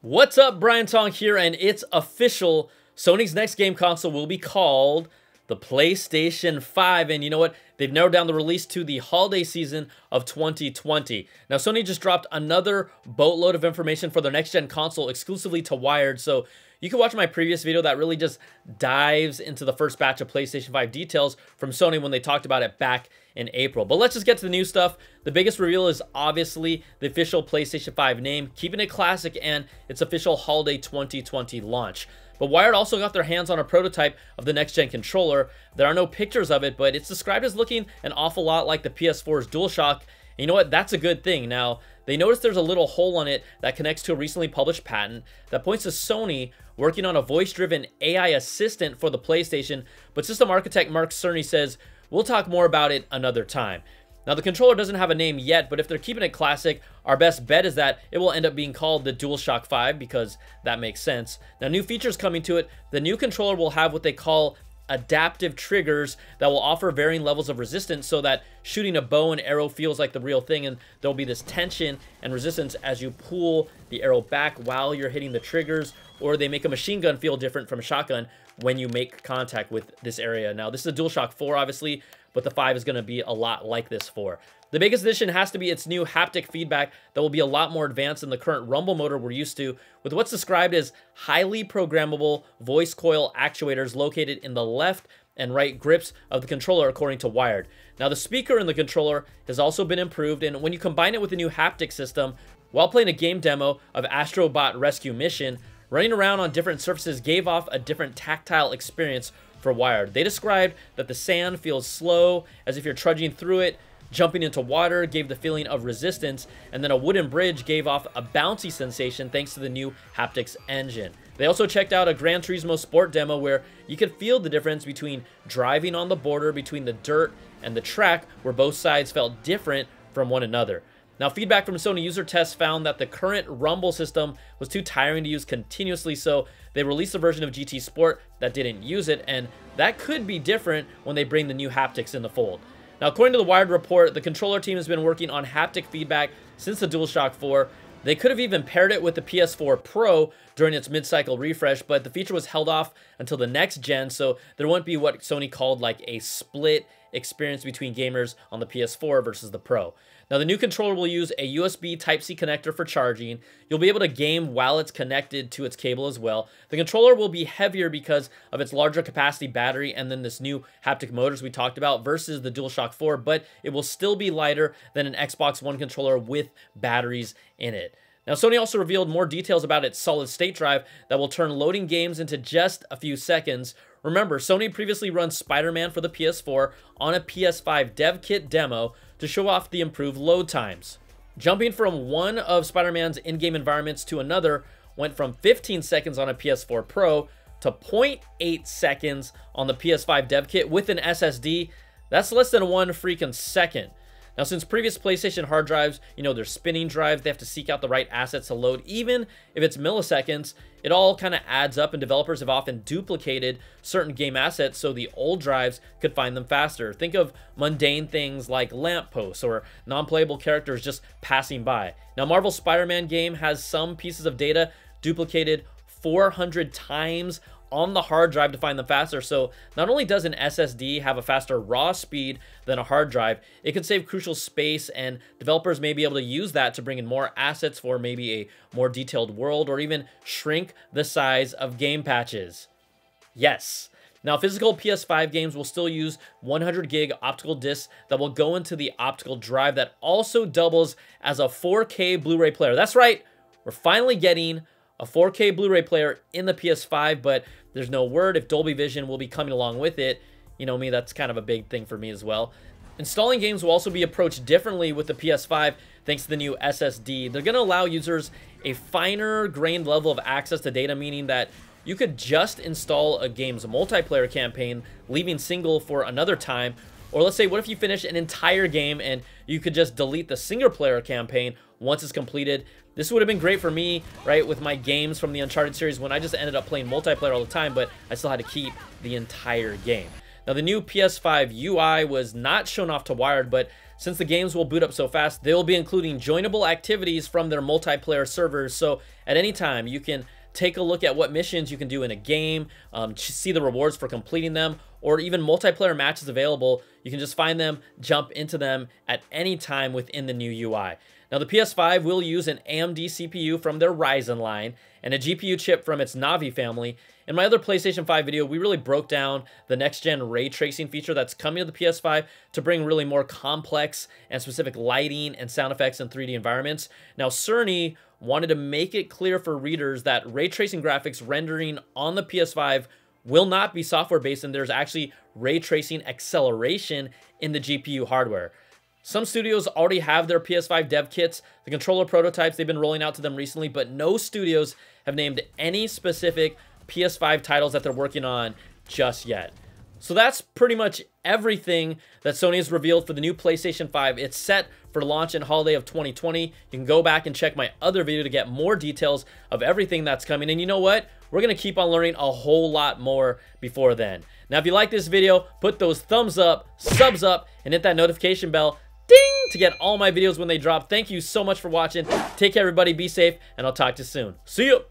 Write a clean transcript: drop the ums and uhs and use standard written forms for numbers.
What's up, Brian Tong here, and it's official. Sony's next game console will be called the PlayStation 5, and you know what? They've narrowed down the release to the holiday season of 2020. Now, Sony just dropped another boatload of information for their next-gen console exclusively to Wired, so you can watch my previous video that really just dives into the first batch of PlayStation 5 details from Sony when they talked about it back in April. But let's just get to the new stuff. The biggest reveal is obviously the official PlayStation 5 name, keeping it classic, and its official holiday 2020 launch. But Wired also got their hands on a prototype of the next-gen controller. There are no pictures of it, but it's described as looking an awful lot like the PS4's DualShock. You know what? That's a good thing. Now, they noticed there's a little hole on it that connects to a recently published patent that points to Sony working on a voice-driven AI assistant for the PlayStation, but system architect Mark Cerny says, "We'll talk more about it another time." Now, the controller doesn't have a name yet, but if they're keeping it classic, our best bet is that it will end up being called the DualShock 5 because that makes sense. Now, new features coming to it. The new controller will have what they call adaptive triggers that will offer varying levels of resistance so that shooting a bow and arrow feels like the real thing, and there'll be this tension and resistance as you pull the arrow back while you're hitting the triggers, or they make a machine gun feel different from a shotgun when you make contact with this area. Now, this is a DualShock 4, obviously, but the 5 is going to be a lot like this 4. The biggest addition has to be its new haptic feedback that will be a lot more advanced than the current rumble motor we're used to, with what's described as highly programmable voice coil actuators located in the left and right grips of the controller, according to Wired. Now, the speaker in the controller has also been improved, and when you combine it with the new haptic system, while playing a game demo of Astrobot Rescue Mission, running around on different surfaces gave off a different tactile experience for Wired. They described that the sand feels slow, as if you're trudging through it. Jumping into water gave the feeling of resistance, and then a wooden bridge gave off a bouncy sensation thanks to the new haptics engine. They also checked out a Gran Turismo Sport demo where you could feel the difference between driving on the border between the dirt and the track, where both sides felt different from one another. Now, feedback from Sony user tests found that the current rumble system was too tiring to use continuously, so they released a version of GT Sport that didn't use it, and that could be different when they bring the new haptics in the fold. Now, according to the Wired report, the controller team has been working on haptic feedback since the DualShock 4. They could have even paired it with the PS4 Pro during its mid-cycle refresh, but the feature was held off until the next gen, so there wouldn't be what Sony called like a split experience between gamers on the PS4 versus the Pro. Now, the new controller will use a USB Type-C connector for charging. You'll be able to game while it's connected to its cable as well. The controller will be heavier because of its larger capacity battery and then this new haptic motors we talked about versus the DualShock 4, but it will still be lighter than an Xbox One controller with batteries in it. Now, Sony also revealed more details about its solid-state drive that will turn loading games into just a few seconds. Remember, Sony previously ran Spider-Man for the PS4 on a PS5 dev kit demo to show off the improved load times. Jumping from one of Spider-Man's in-game environments to another went from 15 seconds on a PS4 Pro to 0.8 seconds on the PS5 dev kit with an SSD. That's less than one freaking second. Now, since previous PlayStation hard drives, you know, they're spinning drives, they have to seek out the right assets to load, even if it's milliseconds, it all kind of adds up, and developers have often duplicated certain game assets so the old drives could find them faster. Think of mundane things like lampposts or non-playable characters just passing by. Now, Marvel's Spider-Man game has some pieces of data duplicated 400 times on the hard drive to find them faster, so not only does an SSD have a faster raw speed than a hard drive, it can save crucial space, and developers may be able to use that to bring in more assets for maybe a more detailed world, or even shrink the size of game patches. Yes. Now, physical PS5 games will still use 100 gig optical discs that will go into the optical drive that also doubles as a 4K Blu-ray player. That's right, we're finally getting a 4K Blu-ray player in the PS5, but there's no word if Dolby Vision will be coming along with it. You know me, that's kind of a big thing for me as well. Installing games will also be approached differently with the PS5 thanks to the new SSD. They're going to allow users a finer grained level of access to data, meaning that you could just install a game's multiplayer campaign, leaving single for another time. Or let's say, what if you finish an entire game and you could just delete the single player campaign once it's completed? This would have been great for me, right, with my games from the Uncharted series when I just ended up playing multiplayer all the time, but I still had to keep the entire game. Now, the new PS5 UI was not shown off to Wired, but since the games will boot up so fast, they will be including joinable activities from their multiplayer servers, so at any time. You can take a look at what missions you can do in a game, see the rewards for completing them, or even multiplayer matches available. You can just find them, jump into them at any time within the new UI. Now, the PS5 will use an AMD CPU from their Ryzen line and a GPU chip from its Navi family. In my other PlayStation 5 video, we really broke down the next-gen ray tracing feature that's coming to the PS5 to bring really more complex and specific lighting and sound effects in 3D environments. Now, Cerny wanted to make it clear for readers that ray tracing graphics rendering on the PS5 will not be software-based, and there's actually ray tracing acceleration in the GPU hardware. Some studios already have their PS5 dev kits, the controller prototypes they've been rolling out to them recently, but no studios have named any specific PS5 titles that they're working on just yet. So that's pretty much everything that Sony has revealed for the new PlayStation 5. It's set for launch in holiday of 2020. You can go back and check my other video to get more details of everything that's coming. And you know what? We're going to keep on learning a whole lot more before then. Now, if you like this video, put those thumbs up, subs up, and hit that notification bell, ding, to get all my videos when they drop. Thank you so much for watching. Take care, everybody. Be safe, and I'll talk to you soon. See you.